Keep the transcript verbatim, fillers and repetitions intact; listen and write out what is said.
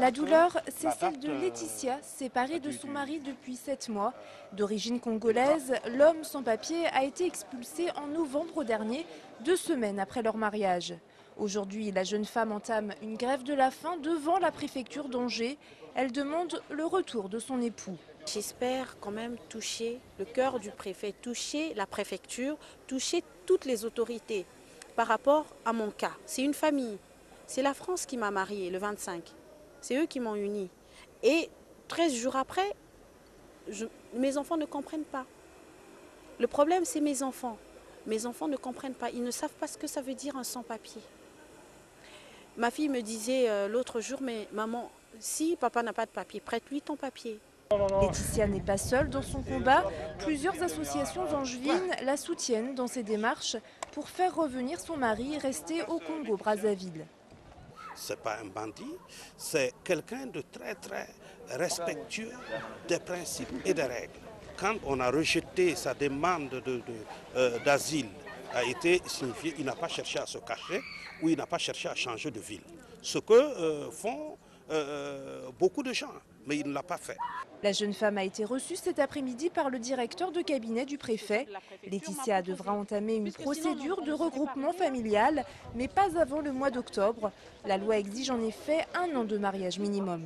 La douleur, c'est celle de Laetitia, séparée de son mari depuis sept mois. D'origine congolaise, l'homme sans papier a été expulsé en novembre dernier, deux semaines après leur mariage. Aujourd'hui, la jeune femme entame une grève de la faim devant la préfecture d'Angers. Elle demande le retour de son époux. J'espère quand même toucher le cœur du préfet, toucher la préfecture, toucher toutes les autorités par rapport à mon cas. C'est une famille. C'est la France qui m'a mariée le vingt-cinq. C'est eux qui m'ont unie. Et treize jours après, je, mes enfants ne comprennent pas. Le problème, c'est mes enfants. Mes enfants ne comprennent pas. Ils ne savent pas ce que ça veut dire un sans-papier. Ma fille me disait euh, l'autre jour, mais maman, si papa n'a pas de papier, prête-lui ton papier. Laetitia n'est pas seule dans son combat. Plusieurs associations angevines la soutiennent dans ses démarches pour faire revenir son mari resté au Congo-Brazzaville. Ce n'est pas un bandit, c'est quelqu'un de très très respectueux des principes et des règles. Quand on a rejeté sa demande d'asile, de, de, euh, a été signifié, il n'a pas cherché à se cacher ou il n'a pas cherché à changer de ville. Ce que euh, font euh, beaucoup de gens, mais il ne l'a pas fait. La jeune femme a été reçue cet après-midi par le directeur de cabinet du préfet. Laetitia devra entamer une procédure de regroupement familial, mais pas avant le mois d'octobre. La loi exige en effet un an de mariage minimum.